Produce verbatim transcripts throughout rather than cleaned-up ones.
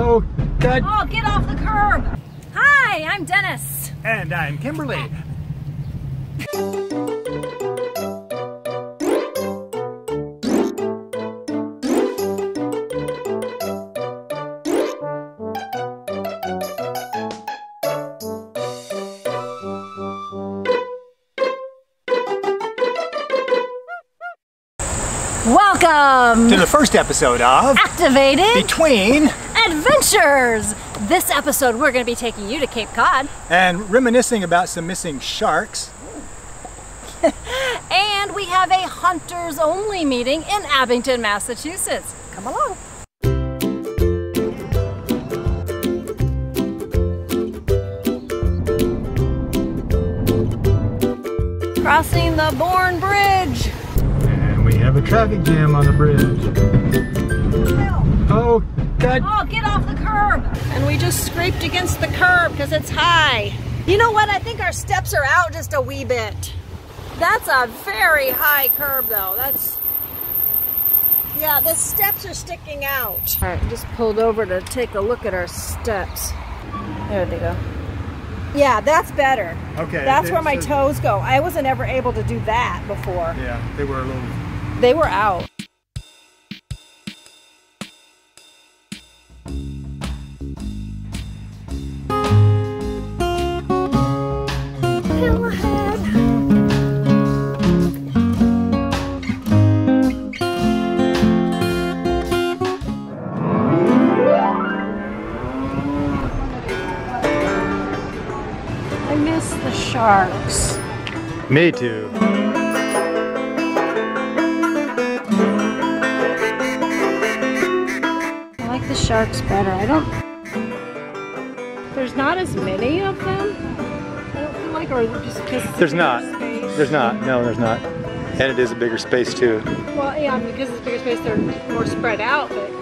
Oh, God. Oh, get off the curb. Hi, I'm Dennis. And I'm Kimberly. Welcome to the first episode of Act!vated Between Adventures. This episode we're going to be taking you to Cape Cod and reminiscing about some missing sharks. And we have a hunters only meeting in Abington, Massachusetts. Come along. Crossing the Bourne Bridge. Have a traffic jam on the bridge. Oh, God. Oh, get off the curb. And we just scraped against the curb because it's high. You know what? I think our steps are out just a wee bit. That's a very high curb, though. That's, yeah, the steps are sticking out. All right, just pulled over to take a look at our steps. There they go. Yeah, that's better. Okay. That's where my toes go. I wasn't ever able to do that before. Yeah, they were a little... They were out. I miss the sharks. Me too. The sharks better. I don't. There's not as many of them. I don't feel like, or just because. There's not. Space. There's not. No, there's not. And it is a bigger space too. Well, yeah, because it's a bigger space, they're more spread out. But...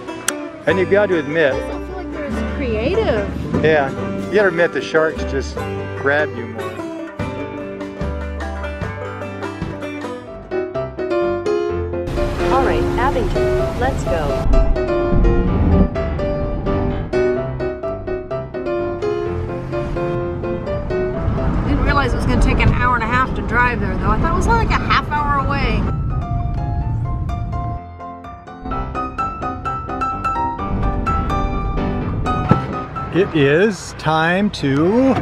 And you've got to admit. I don't feel like they're as creative. Yeah, you got to admit the sharks just grab you more. All right, Abington, let's go. It was going to take an hour and a half to drive there, though. I thought it was like a half hour away. It is time to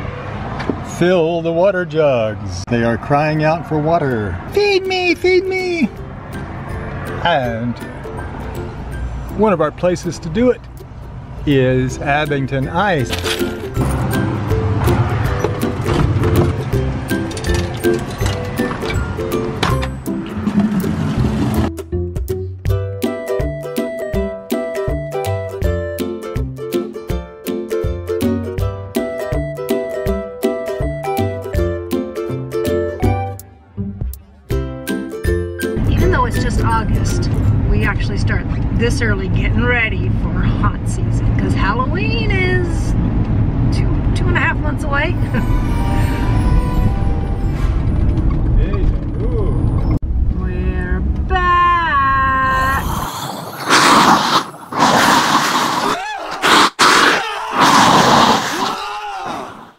fill the water jugs. They are crying out for water. Feed me, feed me! And one of our places to do it is Abington Ice. August, we actually start like this early getting ready for hot season because Halloween is two two and a half months away. We're back.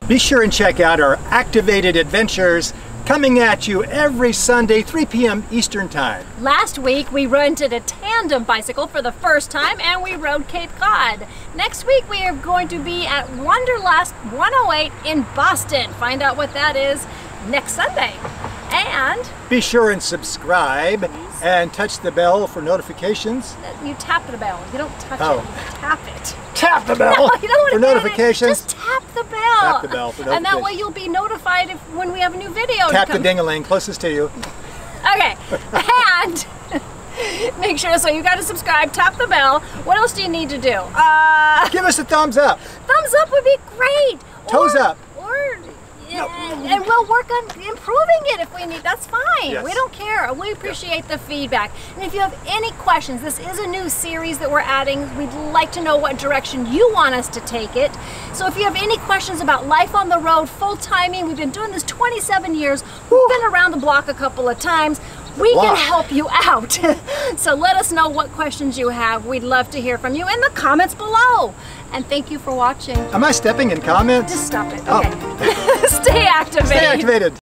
Be sure and check out our Act!vated Adventures coming at you every Sunday, three p m Eastern Time. Last week, we rented a tandem bicycle for the first time, and we rode Cape Cod. Next week, we are going to be at Wonderlust one oh eight in Boston. Find out what that is next Sunday. And be sure and subscribe, please, and touch the bell for notifications. You tap the bell. You don't touch oh. it, you tap it. Tap the bell no, you don't for notifications. Just tap the bell. Tap the bell for notifications. And that way you'll be notified if, when we have a new video. Tap the ding-a-ling closest to you. Okay. And make sure, so you got to subscribe, tap the bell. What else do you need to do? Uh, Give us a thumbs up. Thumbs up would be great. Toes or, up. Or no. And we'll work on improving it if we need. That's fine. Yes. We don't care. We appreciate yes. the feedback. And if you have any questions, this is a new series that we're adding. We'd like to know what direction you want us to take it. So if you have any questions about life on the road, full timing, we've been doing this twenty-seven years. We've been around the block a couple of times. We Why? can help you out. So let us know what questions you have. We'd love to hear from you in the comments below. And thank you for watching. Am I stepping in comments? Just stop it. Okay. Oh. Stay activated. Stay activated.